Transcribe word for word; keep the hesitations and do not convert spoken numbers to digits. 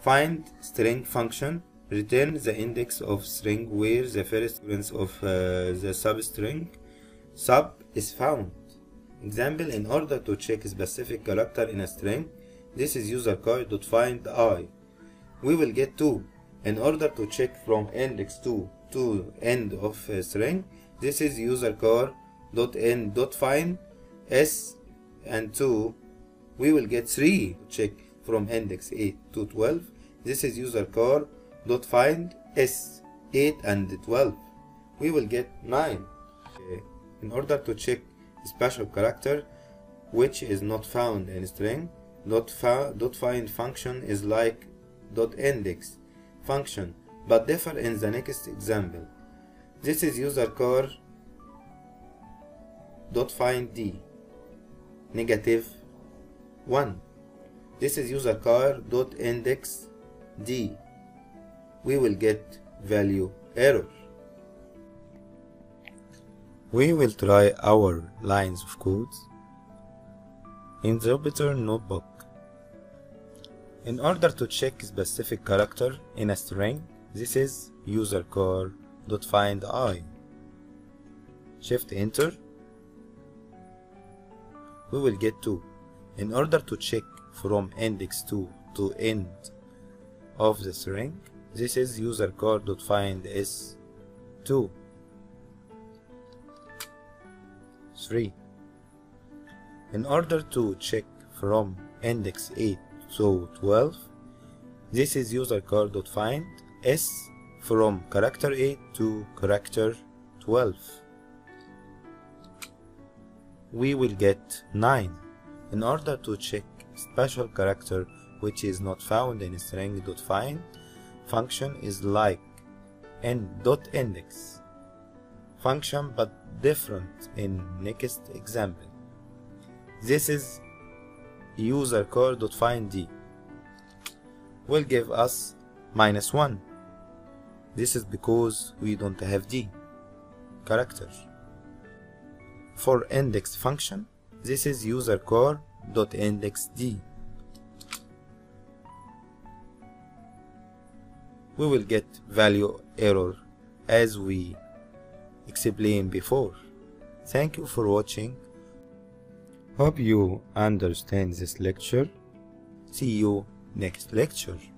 Find string function. Return the index of string where the first occurrence of uh, the substring sub is found. Example, in order to check a specific character in a string, this is user code.find I. We will get two. In order to check from index two to end of a string, this is user code.end.find s and two. We will get three. Check from index eight to twelve. This is user code dot find s eight and twelve. We will get nine. In order to check special character which is not found in string, dot, dot find function is like dot index function but differ in the next example. This is user core dot find d negative one. This is user core dot index d. We will get value error. We will try our lines of codes in the Jupyter notebook. In order to check specific character in a string, this is user core.find I. Shift enter. We will get two. In order to check from index two to end of the string, this is user core.find s two. three. In order to check from index eight to twelve, this is user core.find s from character eight to character twelve. We will get nine. In order to check special character which is not found in string.find, function is like n.index function but different in next example. This is user core.find d will give us minus one. This is because we don't have d character. For index function, this is user core.index d. We will get value error as we explained before. Thank you for watching. Hope you understand this lecture. See you next lecture.